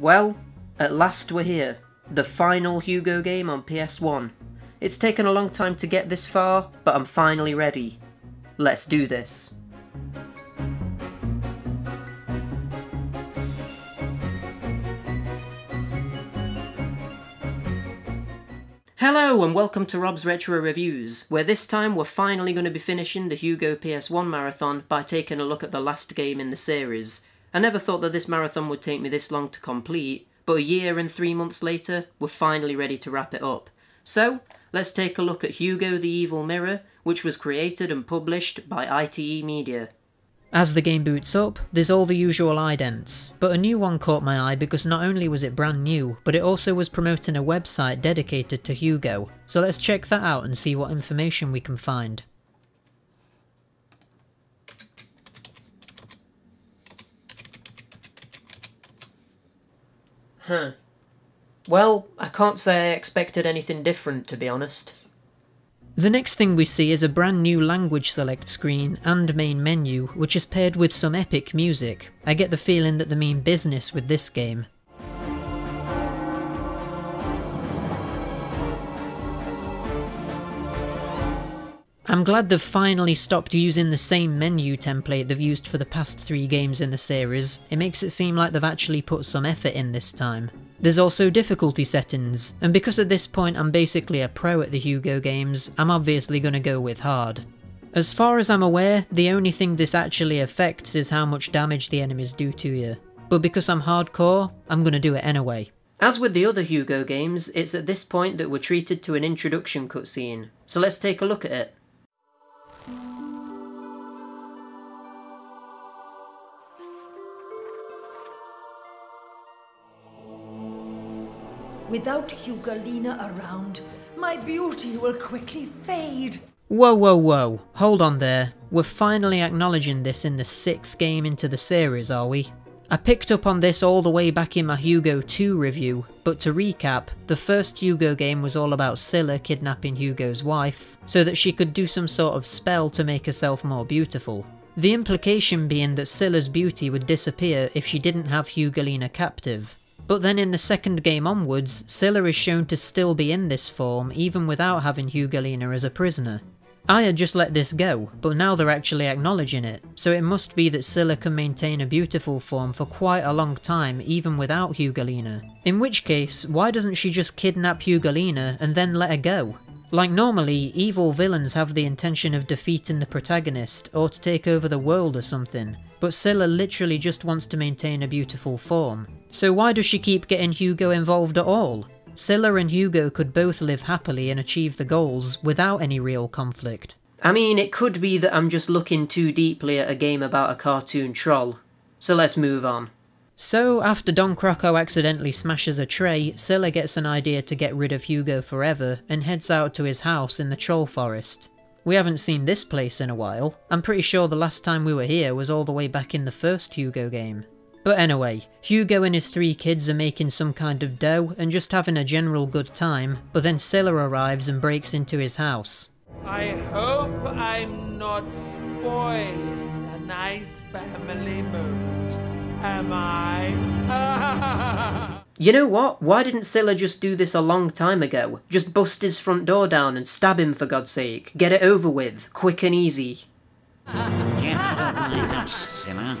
Well, at last we're here. The final Hugo game on PS1. It's taken a long time to get this far, but I'm finally ready. Let's do this. Hello and welcome to Rob's Retro Reviews, where this time we're finally going to be finishing the Hugo PS1 marathon by taking a look at the last game in the series. I never thought that this marathon would take me this long to complete, but a year and 3 months later, we're finally ready to wrap it up. So, let's take a look at Hugo the Evil Mirror, which was created and published by ITE Media. As the game boots up, there's all the usual idents, but a new one caught my eye because not only was it brand new, but it also was promoting a website dedicated to Hugo, so let's check that out and see what information we can find. Well, I can't say I expected anything different, to be honest. The next thing we see is a brand new language select screen and main menu, which is paired with some epic music. I get the feeling that they mean business with this game. I'm glad they've finally stopped using the same menu template they've used for the past 3 games in the series. It makes it seem like they've actually put some effort in this time. There's also difficulty settings, and because at this point I'm basically a pro at the Hugo games, I'm obviously going to go with hard. As far as I'm aware, the only thing this actually affects is how much damage the enemies do to you. But because I'm hardcore, I'm going to do it anyway. As with the other Hugo games, it's at this point that we're treated to an introduction cutscene, so let's take a look at it. Without Hugolina around, my beauty will quickly fade. Whoa, whoa, whoa. Hold on there. We're finally acknowledging this in the 6th game into the series, are we? I picked up on this all the way back in my Hugo 2 review, but to recap, the first Hugo game was all about Scylla kidnapping Hugo's wife, so that she could do some sort of spell to make herself more beautiful. The implication being that Scylla's beauty would disappear if she didn't have Hugolina captive. But then in the 2nd game onwards, Scylla is shown to still be in this form, even without having Hugolina as a prisoner. I had just let this go, but now they're actually acknowledging it, so it must be that Scylla can maintain a beautiful form for quite a long time, even without Hugolina. In which case, why doesn't she just kidnap Hugolina and then let her go? Like normally, evil villains have the intention of defeating the protagonist, or to take over the world or something, but Scylla literally just wants to maintain a beautiful form. So why does she keep getting Hugo involved at all? Scylla and Hugo could both live happily and achieve the goals without any real conflict. I mean, it could be that I'm just looking too deeply at a game about a cartoon troll. So let's move on. So, after Don Crocco accidentally smashes a tray, Scylla gets an idea to get rid of Hugo forever and heads out to his house in the troll forest. We haven't seen this place in a while. I'm pretty sure the last time we were here was all the way back in the first Hugo game. But anyway, Hugo and his 3 kids are making some kind of dough and just having a general good time, but then Scylla arrives and breaks into his house. I hope I'm not spoiling a nice family mood, am I? You know what? Why didn't Scylla just do this a long time ago? Just bust his front door down and stab him for God's sake. Get it over with, quick and easy. Get out of my house, Scylla.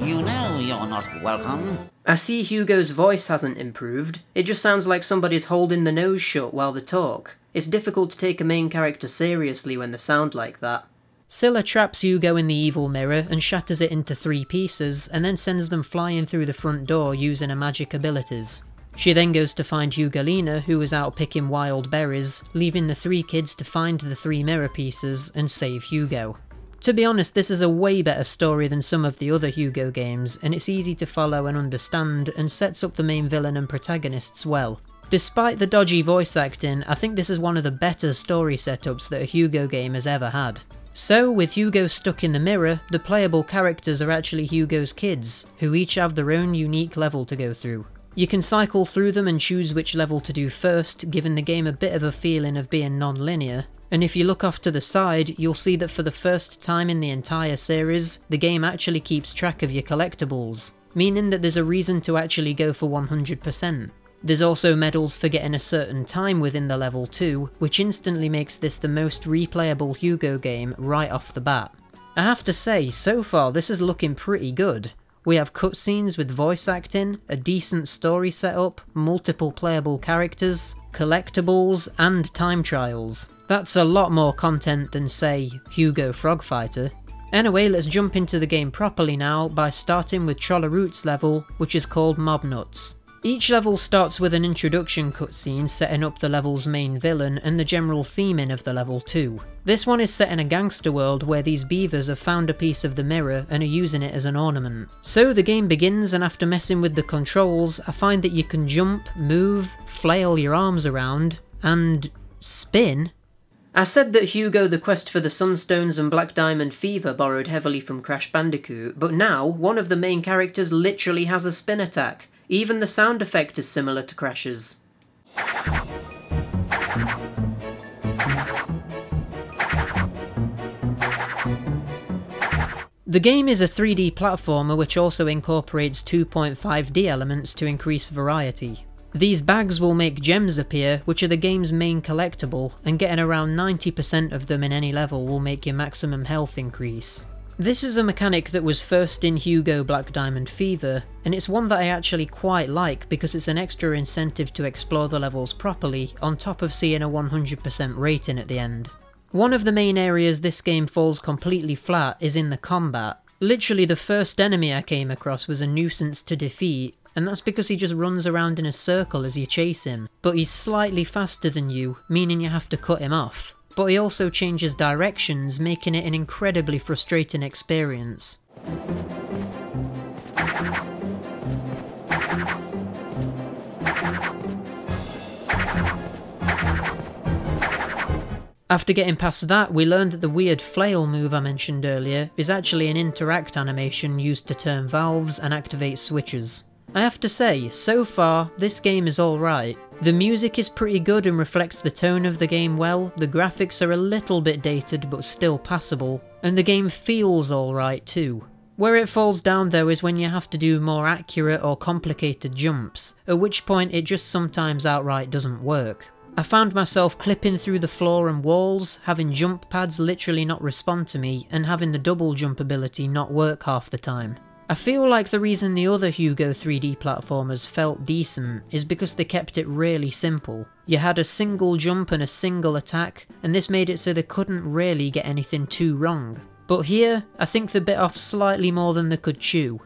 You know you're not welcome. I see Hugo's voice hasn't improved. It just sounds like somebody's holding the nose shut while they talk. It's difficult to take a main character seriously when they sound like that. Scylla traps Hugo in the evil mirror and shatters it into 3 pieces, and then sends them flying through the front door using her magic abilities. She then goes to find Hugolina, who was out picking wild berries, leaving the 3 kids to find the 3 mirror pieces and save Hugo. To be honest, this is a way better story than some of the other Hugo games, and it's easy to follow and understand, and sets up the main villain and protagonists well. Despite the dodgy voice acting, I think this is one of the better story setups that a Hugo game has ever had. So, with Hugo stuck in the mirror, the playable characters are actually Hugo's kids, who each have their own unique level to go through. You can cycle through them and choose which level to do first, giving the game a bit of a feeling of being non-linear. And if you look off to the side, you'll see that for the first time in the entire series, the game actually keeps track of your collectibles. meaning that there's a reason to actually go for 100%. There's also medals for getting a certain time within the level too, which instantly makes this the most replayable Hugo game right off the bat. I have to say, so far this is looking pretty good. We have cutscenes with voice acting, a decent story setup, multiple playable characters, collectibles, and time trials. That's a lot more content than, say, Hugo Frogfighter. Anyway, let's jump into the game properly now by starting with Trollerut's level, which is called Mob Nuts. Each level starts with an introduction cutscene setting up the level's main villain and the general theming of the level too. This one is set in a gangster world where these beavers have found a piece of the mirror and are using it as an ornament. So the game begins, and after messing with the controls, I find that you can jump, move, flail your arms around, and spin. I said that Hugo the Quest for the Sunstones and Black Diamond Fever borrowed heavily from Crash Bandicoot, but now one of the main characters literally has a spin attack. Even the sound effect is similar to Crash's. The game is a 3D platformer which also incorporates 2.5D elements to increase variety. These bags will make gems appear, which are the game's main collectible, and getting around 90% of them in any level will make your maximum health increase. This is a mechanic that was first in Hugo Black Diamond Fever, and it's one that I actually quite like because it's an extra incentive to explore the levels properly, on top of seeing a 100% rating at the end. One of the main areas this game falls completely flat is in the combat. Literally the first enemy I came across was a nuisance to defeat, and that's because he just runs around in a circle as you chase him, but he's slightly faster than you, meaning you have to cut him off. But he also changes directions, making it an incredibly frustrating experience. After getting past that, we learned that the weird flail move I mentioned earlier is actually an interact animation used to turn valves and activate switches. I have to say, so far, this game is alright. The music is pretty good and reflects the tone of the game well, the graphics are a little bit dated but still passable, and the game feels alright too. Where it falls down though is when you have to do more accurate or complicated jumps, at which point it just sometimes outright doesn't work. I found myself clipping through the floor and walls, having jump pads literally not respond to me, and having the double jump ability not work half the time. I feel like the reason the other Hugo 3D platformers felt decent is because they kept it really simple. You had a single jump and a single attack, and this made it so they couldn't really get anything too wrong. But here, I think they bit off slightly more than they could chew.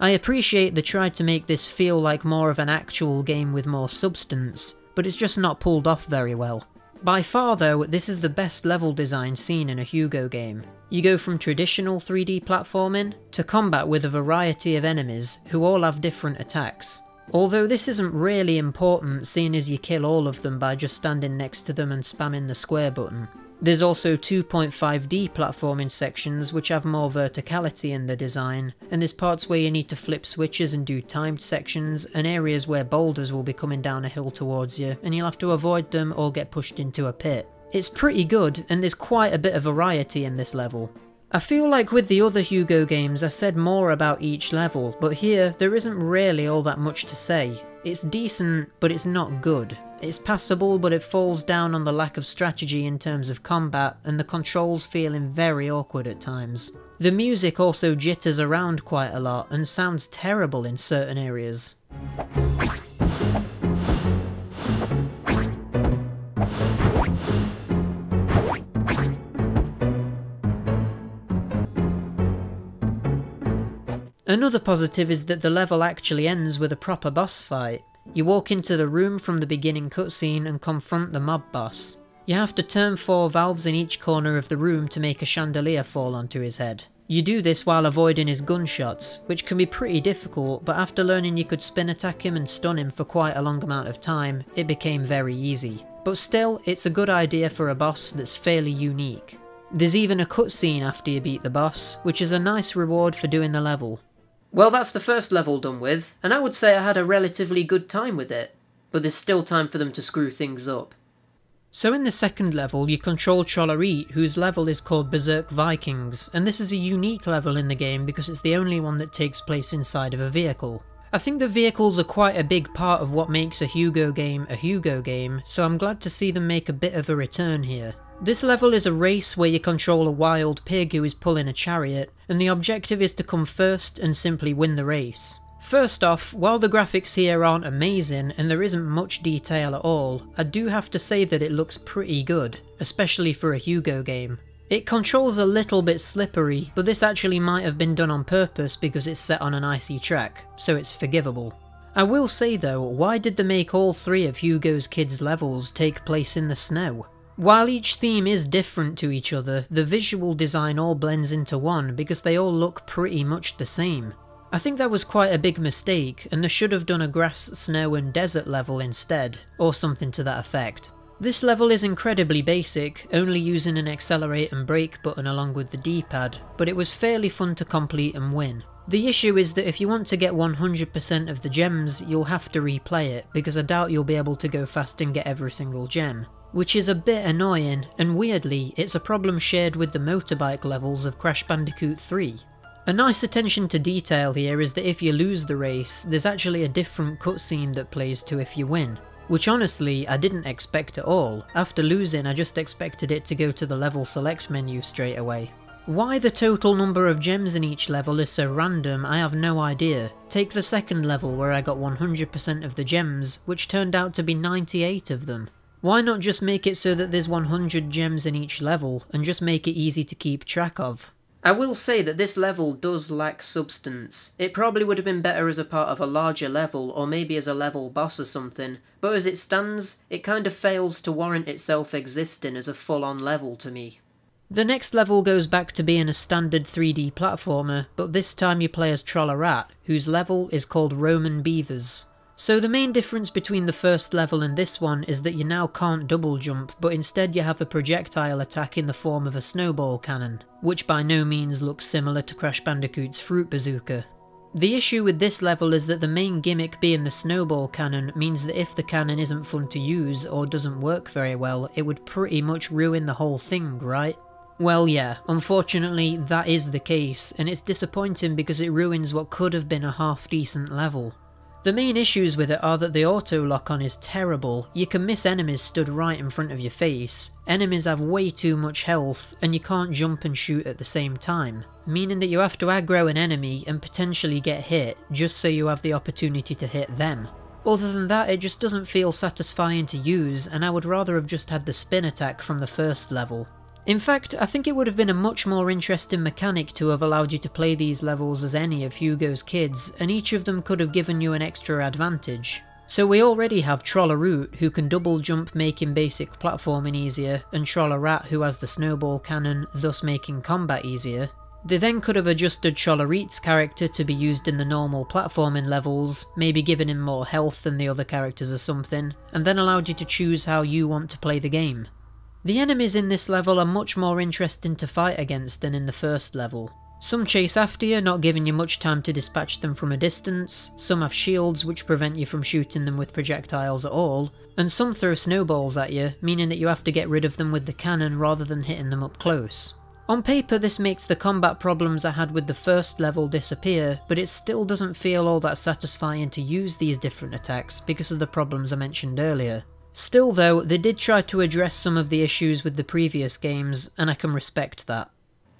I appreciate they tried to make this feel like more of an actual game with more substance, but it's just not pulled off very well. By far though, this is the best level design seen in a Hugo game. You go from traditional 3D platforming to combat with a variety of enemies who all have different attacks. Although this isn't really important, seeing as you kill all of them by just standing next to them and spamming the square button. There's also 2.5D platforming sections which have more verticality in their design, and there's parts where you need to flip switches and do timed sections, and areas where boulders will be coming down a hill towards you, and you'll have to avoid them or get pushed into a pit. It's pretty good, and there's quite a bit of variety in this level. I feel like with the other Hugo games I said more about each level, but here there isn't really all that much to say. It's decent, but it's not good. It's passable, but it falls down on the lack of strategy in terms of combat, and the controls feeling very awkward at times. The music also jitters around quite a lot, and sounds terrible in certain areas. Another positive is that the level actually ends with a proper boss fight. You walk into the room from the beginning cutscene and confront the mob boss. You have to turn 4 valves in each corner of the room to make a chandelier fall onto his head. You do this while avoiding his gunshots, which can be pretty difficult, but after learning you could spin attack him and stun him for quite a long amount of time, it became very easy. But still, it's a good idea for a boss that's fairly unique. There's even a cutscene after you beat the boss, which is a nice reward for doing the level. Well, that's the first level done with, and I would say I had a relatively good time with it, but there's still time for them to screw things up. So in the second level, you control Trollerat, whose level is called Berserk Vikings, and this is a unique level in the game because it's the only one that takes place inside of a vehicle. I think the vehicles are quite a big part of what makes a Hugo game, so I'm glad to see them make a bit of a return here. This level is a race where you control a wild pig who is pulling a chariot, and the objective is to come first and simply win the race. First off, while the graphics here aren't amazing and there isn't much detail at all, I do have to say that it looks pretty good, especially for a Hugo game. It controls a little bit slippery, but this actually might have been done on purpose because it's set on an icy track, so it's forgivable. I will say though, why did they make all three of Hugo's kids' levels take place in the snow? While each theme is different to each other, the visual design all blends into one because they all look pretty much the same. I think that was quite a big mistake, and they should have done a grass, snow and desert level instead, or something to that effect. This level is incredibly basic, only using an accelerate and brake button along with the D-pad, but it was fairly fun to complete and win. The issue is that if you want to get 100% of the gems, you'll have to replay it, because I doubt you'll be able to go fast and get every single gem. Which is a bit annoying, and weirdly, it's a problem shared with the motorbike levels of Crash Bandicoot 3. A nice attention to detail here is that if you lose the race, there's actually a different cutscene that plays to if you win. Which honestly, I didn't expect at all. After losing, I just expected it to go to the level select menu straight away. Why the total number of gems in each level is so random, I have no idea. Take the second level where I got 100% of the gems, which turned out to be 98 of them. Why not just make it so that there's 100 gems in each level, and just make it easy to keep track of? I will say that this level does lack substance. It probably would have been better as a part of a larger level, or maybe as a level boss or something, but as it stands, it kind of fails to warrant itself existing as a full-on level to me. The next level goes back to being a standard 3D platformer, but this time you play as Trollerat, whose level is called Roman Beavers. So the main difference between the first level and this one is that you now can't double jump, but instead you have a projectile attack in the form of a snowball cannon, which by no means looks similar to Crash Bandicoot's fruit bazooka. The issue with this level is that the main gimmick being the snowball cannon means that if the cannon isn't fun to use or doesn't work very well, it would pretty much ruin the whole thing, right? Well yeah, unfortunately that is the case, and it's disappointing because it ruins what could have been a half-decent level. The main issues with it are that the auto-lock on is terrible, you can miss enemies stood right in front of your face, enemies have way too much health, and you can't jump and shoot at the same time, meaning that you have to aggro an enemy and potentially get hit, just so you have the opportunity to hit them. Other than that, it just doesn't feel satisfying to use, and I would rather have just had the spin attack from the first level. In fact, I think it would have been a much more interesting mechanic to have allowed you to play these levels as any of Hugo's kids, and each of them could have given you an extra advantage. So we already have Trollerut, who can double jump, making basic platforming easier, and Trollerat, who has the snowball cannon, thus making combat easier. They then could have adjusted Trollerat's character to be used in the normal platforming levels, maybe giving him more health than the other characters or something, and then allowed you to choose how you want to play the game. The enemies in this level are much more interesting to fight against than in the first level. Some chase after you, not giving you much time to dispatch them from a distance, some have shields which prevent you from shooting them with projectiles at all, and some throw snowballs at you, meaning that you have to get rid of them with the cannon rather than hitting them up close. On paper this makes the combat problems I had with the first level disappear, but it still doesn't feel all that satisfying to use these different attacks because of the problems I mentioned earlier. Still though, they did try to address some of the issues with the previous games, and I can respect that.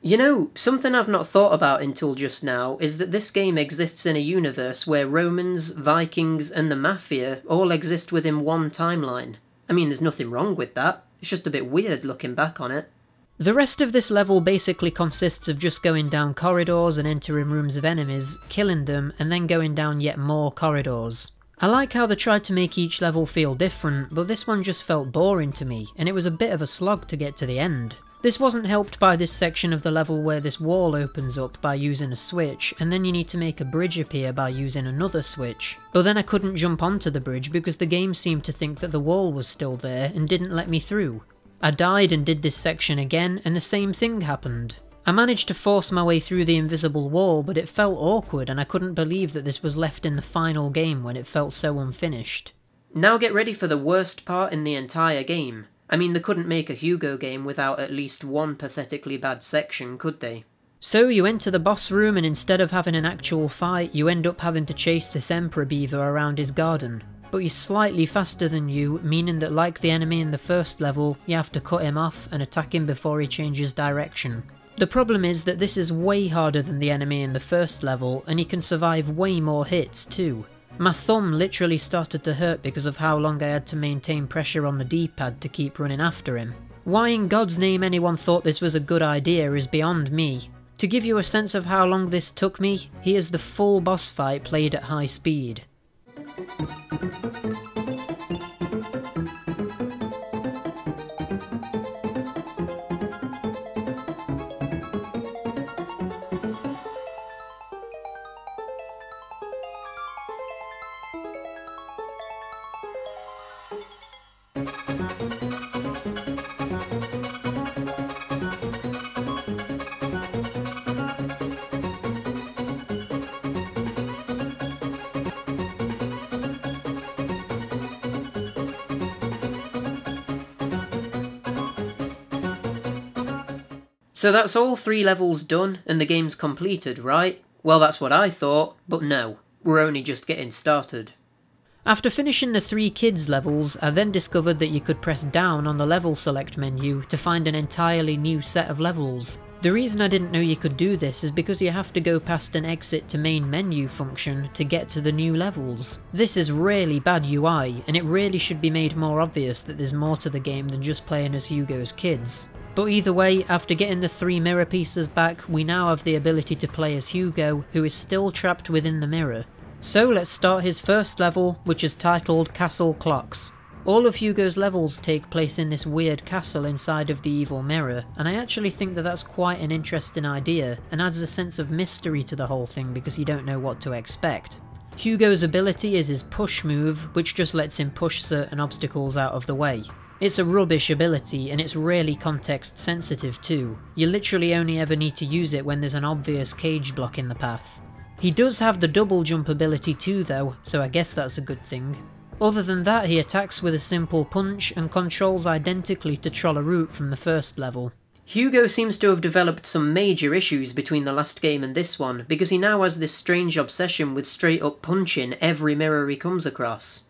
You know, something I've not thought about until just now is that this game exists in a universe where Romans, Vikings, and the Mafia all exist within one timeline. I mean, there's nothing wrong with that, it's just a bit weird looking back on it. The rest of this level basically consists of just going down corridors and entering rooms of enemies, killing them, and then going down yet more corridors. I like how they tried to make each level feel different, but this one just felt boring to me, and it was a bit of a slog to get to the end. This wasn't helped by this section of the level where this wall opens up by using a switch, and then you need to make a bridge appear by using another switch. But then I couldn't jump onto the bridge because the game seemed to think that the wall was still there and didn't let me through. I died and did this section again, and the same thing happened. I managed to force my way through the invisible wall, but it felt awkward and I couldn't believe that this was left in the final game when it felt so unfinished. Now get ready for the worst part in the entire game. I mean, they couldn't make a Hugo game without at least one pathetically bad section, could they? So you enter the boss room, and instead of having an actual fight, you end up having to chase this Emperor Beaver around his garden. But he's slightly faster than you, meaning that like the enemy in the first level, you have to cut him off and attack him before he changes direction. The problem is that this is way harder than the enemy in the first level, and he can survive way more hits too. My thumb literally started to hurt because of how long I had to maintain pressure on the D-pad to keep running after him. Why in God's name anyone thought this was a good idea is beyond me. To give you a sense of how long this took me, here's the full boss fight played at high speed. So that's all 3 levels done, and the game's completed, right? Well, that's what I thought, but no. We're only just getting started. After finishing the 3 kids levels, I then discovered that you could press down on the level select menu to find an entirely new set of levels. The reason I didn't know you could do this is because you have to go past an exit to main menu function to get to the new levels. This is really bad UI, and it really should be made more obvious that there's more to the game than just playing as Hugo's kids. But either way, after getting the 3 mirror pieces back, we now have the ability to play as Hugo, who is still trapped within the mirror. So let's start his first level, which is titled Castle Clocks. All of Hugo's levels take place in this weird castle inside of the Evil Mirror, and I actually think that that's quite an interesting idea, and adds a sense of mystery to the whole thing because you don't know what to expect. Hugo's ability is his push move, which just lets him push certain obstacles out of the way. It's a rubbish ability, and it's really context sensitive too. You literally only ever need to use it when there's an obvious cage block in the path. He does have the double jump ability too though, so I guess that's a good thing. Other than that, he attacks with a simple punch and controls identically to Trollerut from the first level. Hugo seems to have developed some major issues between the last game and this one, because he now has this strange obsession with straight up punching every mirror he comes across.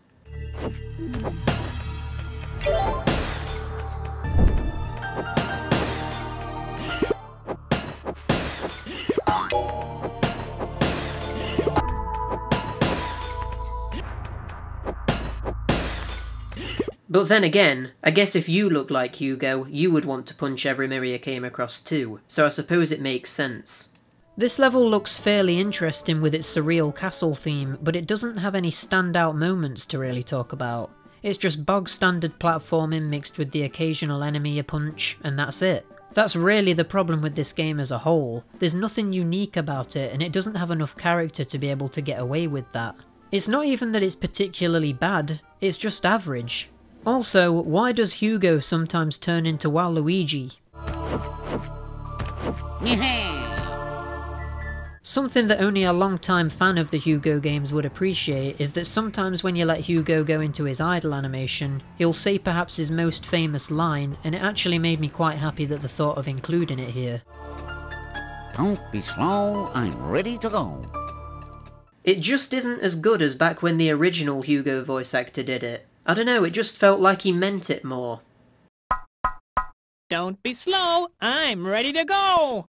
But then again, I guess if you look like Hugo, you would want to punch every mirror you came across too, so I suppose it makes sense. This level looks fairly interesting with its surreal castle theme, but it doesn't have any standout moments to really talk about. It's just bog standard platforming mixed with the occasional enemy you punch, and that's it. That's really the problem with this game as a whole. There's nothing unique about it, and it doesn't have enough character to be able to get away with that. It's not even that it's particularly bad, it's just average. Also, why does Hugo sometimes turn into Waluigi? Something that only a long-time fan of the Hugo games would appreciate is that sometimes when you let Hugo go into his idle animation, he'll say perhaps his most famous line, and it actually made me quite happy that the thought of including it here. Don't be slow, I'm ready to go. It just isn't as good as back when the original Hugo voice actor did it. I don't know, it just felt like he meant it more. Don't be slow, I'm ready to go!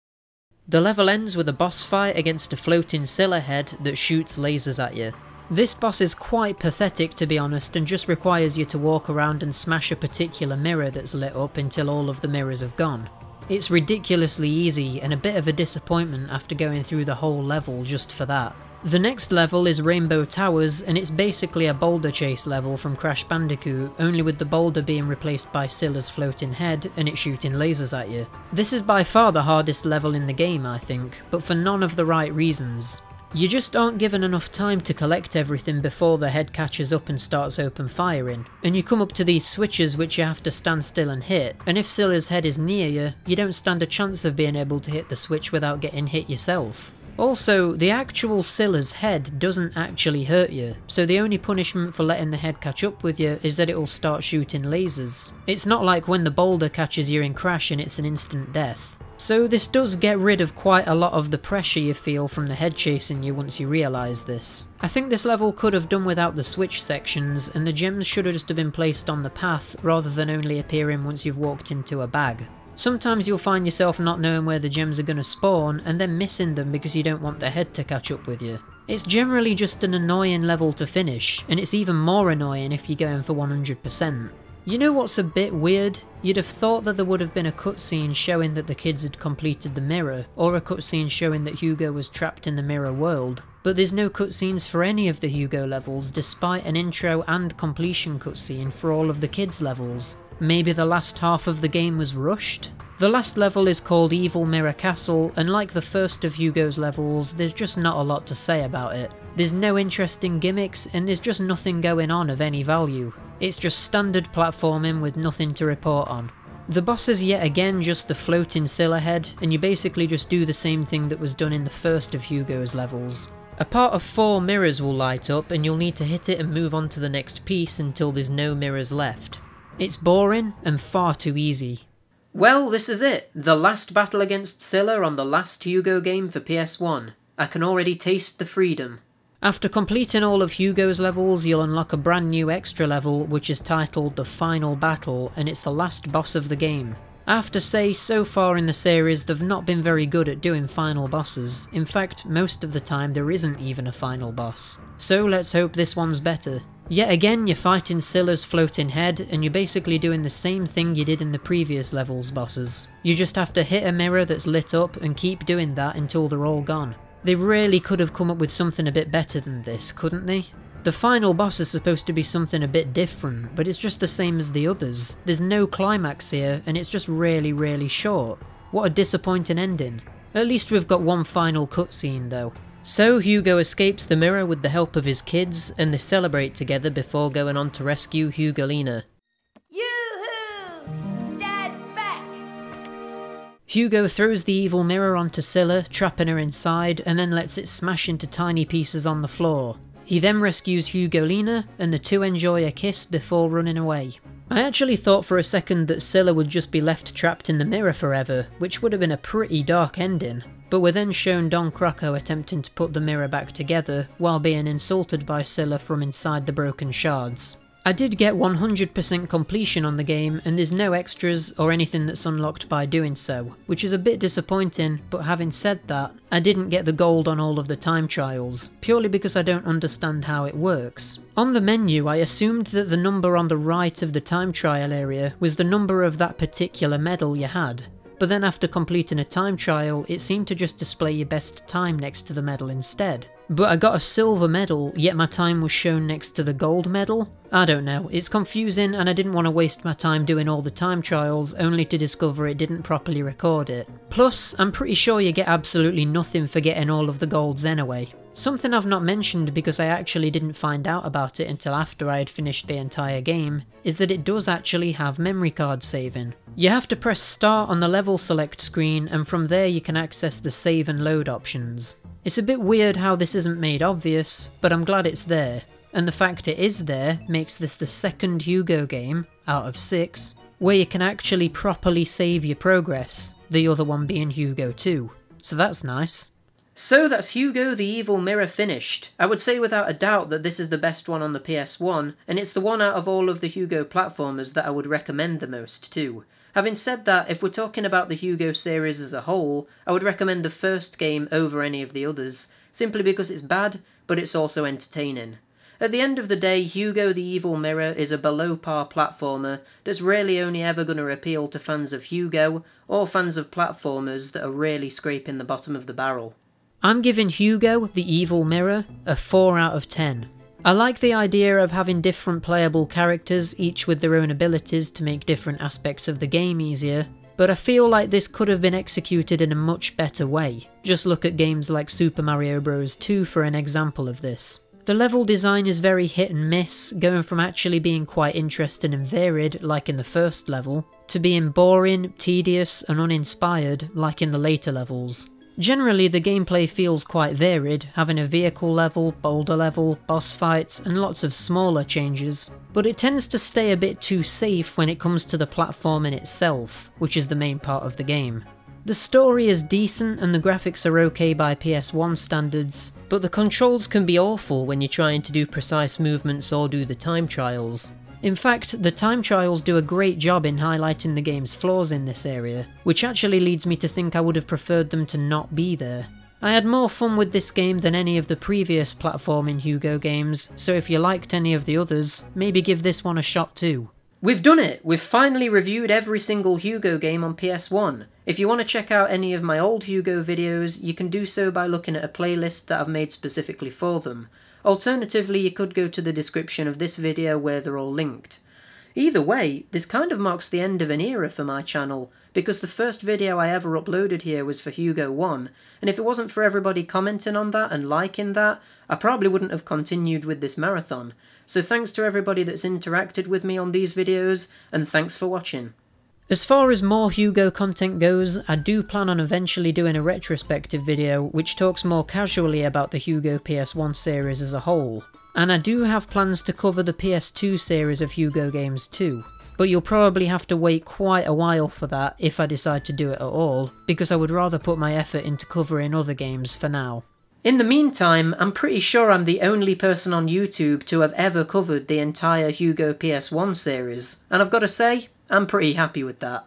The level ends with a boss fight against a floating Scylla head that shoots lasers at you. This boss is quite pathetic, to be honest, and just requires you to walk around and smash a particular mirror that's lit up until all of the mirrors have gone. It's ridiculously easy, and a bit of a disappointment after going through the whole level just for that. The next level is Rainbow Towers, and it's basically a boulder chase level from Crash Bandicoot, only with the boulder being replaced by Scylla's floating head and it shooting lasers at you. This is by far the hardest level in the game, I think, but for none of the right reasons. You just aren't given enough time to collect everything before the head catches up and starts open firing, and you come up to these switches which you have to stand still and hit, and if Scylla's head is near you, you don't stand a chance of being able to hit the switch without getting hit yourself. Also, the actual Scylla's head doesn't actually hurt you, so the only punishment for letting the head catch up with you is that it'll start shooting lasers. It's not like when the boulder catches you in Crash and it's an instant death. So this does get rid of quite a lot of the pressure you feel from the head chasing you once you realise this. I think this level could have done without the switch sections, and the gems should have just been placed on the path rather than only appearing once you've walked into a bag. Sometimes you'll find yourself not knowing where the gems are going to spawn and then missing them because you don't want the head to catch up with you. It's generally just an annoying level to finish, and it's even more annoying if you're going for 100%. You know what's a bit weird? You'd have thought that there would have been a cutscene showing that the kids had completed the mirror, or a cutscene showing that Hugo was trapped in the mirror world. But there's no cutscenes for any of the Hugo levels, despite an intro and completion cutscene for all of the kids levels. Maybe the last half of the game was rushed? The last level is called Evil Mirror Castle, and like the first of Hugo's levels, there's just not a lot to say about it. There's no interesting gimmicks, and there's just nothing going on of any value. It's just standard platforming with nothing to report on. The boss is yet again just the floating Scylla head, and you basically just do the same thing that was done in the first of Hugo's levels. A part of 4 mirrors will light up, and you'll need to hit it and move on to the next piece until there's no mirrors left. It's boring and far too easy. Well, this is it, the last battle against Scylla on the last Hugo game for PS1. I can already taste the freedom. After completing all of Hugo's levels, you'll unlock a brand new extra level which is titled The Final Battle, and it's the last boss of the game. I have to say, so far in the series they've not been very good at doing final bosses. In fact, most of the time there isn't even a final boss. So let's hope this one's better. Yet again, you're fighting Scylla's floating head, and you're basically doing the same thing you did in the previous levels' bosses. You just have to hit a mirror that's lit up and keep doing that until they're all gone. They really could have come up with something a bit better than this, couldn't they? The final boss is supposed to be something a bit different, but it's just the same as the others. There's no climax here, and it's just really short. What a disappointing ending. At least we've got one final cutscene though. So Hugo escapes the mirror with the help of his kids, and they celebrate together before going on to rescue Hugolina. Yoo-hoo! Dad's back! Hugo throws the evil mirror onto Scylla, trapping her inside, and then lets it smash into tiny pieces on the floor. He then rescues Hugolina, and the two enjoy a kiss before running away. I actually thought for a second that Scylla would just be left trapped in the mirror forever, which would have been a pretty dark ending. But we're then shown Don Crocco attempting to put the mirror back together, while being insulted by Scylla from inside the broken shards. I did get 100% completion on the game, and there's no extras or anything that's unlocked by doing so, which is a bit disappointing, but having said that, I didn't get the gold on all of the time trials, purely because I don't understand how it works. On the menu, I assumed that the number on the right of the time trial area was the number of that particular medal you had. But then after completing a time trial, it seemed to just display your best time next to the medal instead. But I got a silver medal, yet my time was shown next to the gold medal? I don't know, it's confusing, and I didn't want to waste my time doing all the time trials only to discover it didn't properly record it. Plus, I'm pretty sure you get absolutely nothing for getting all of the golds anyway. Something I've not mentioned because I actually didn't find out about it until after I had finished the entire game, is that it does actually have memory card saving. You have to press start on the level select screen, and from there you can access the save and load options. It's a bit weird how this isn't made obvious, but I'm glad it's there. And the fact it is there makes this the second Hugo game, out of 6, where you can actually properly save your progress, the other one being Hugo 2. So that's nice. So that's Hugo the Evil Mirror finished. I would say without a doubt that this is the best one on the PS1, and it's the one out of all of the Hugo platformers that I would recommend the most too. Having said that, if we're talking about the Hugo series as a whole, I would recommend the first game over any of the others, simply because it's bad, but it's also entertaining. At the end of the day, Hugo the Evil Mirror is a below-par platformer that's really only ever going to appeal to fans of Hugo, or fans of platformers that are really scraping the bottom of the barrel. I'm giving Hugo the Evil Mirror a 4 out of 10. I like the idea of having different playable characters, each with their own abilities to make different aspects of the game easier, but I feel like this could have been executed in a much better way. Just look at games like Super Mario Bros 2 for an example of this. The level design is very hit and miss, going from actually being quite interesting and varied, like in the first level, to being boring, tedious and uninspired, like in the later levels. Generally, the gameplay feels quite varied, having a vehicle level, boulder level, boss fights, and lots of smaller changes, but it tends to stay a bit too safe when it comes to the platforming itself, which is the main part of the game. The story is decent and the graphics are okay by PS1 standards, but the controls can be awful when you're trying to do precise movements or do the time trials. In fact, the time trials do a great job in highlighting the game's flaws in this area, which actually leads me to think I would have preferred them to not be there. I had more fun with this game than any of the previous platforming Hugo games, so if you liked any of the others, maybe give this one a shot too. We've done it! We've finally reviewed every single Hugo game on PS1. If you want to check out any of my old Hugo videos, you can do so by looking at a playlist that I've made specifically for them. Alternatively, you could go to the description of this video where they're all linked. Either way, this kind of marks the end of an era for my channel, because the first video I ever uploaded here was for Hugo 1, and if it wasn't for everybody commenting on that and liking that, I probably wouldn't have continued with this marathon. So thanks to everybody that's interacted with me on these videos, and thanks for watching. As far as more Hugo content goes, I do plan on eventually doing a retrospective video which talks more casually about the Hugo PS1 series as a whole. And I do have plans to cover the PS2 series of Hugo games too, but you'll probably have to wait quite a while for that if I decide to do it at all, because I would rather put my effort into covering other games for now. In the meantime, I'm pretty sure I'm the only person on YouTube to have ever covered the entire Hugo PS1 series, and I've got to say, I'm pretty happy with that.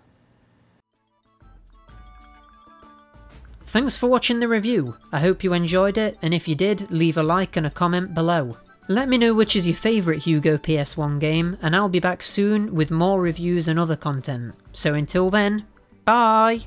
Thanks for watching the review. I hope you enjoyed it, and if you did, leave a like and a comment below. Let me know which is your favourite Hugo PS1 game, and I'll be back soon with more reviews and other content. So until then, bye!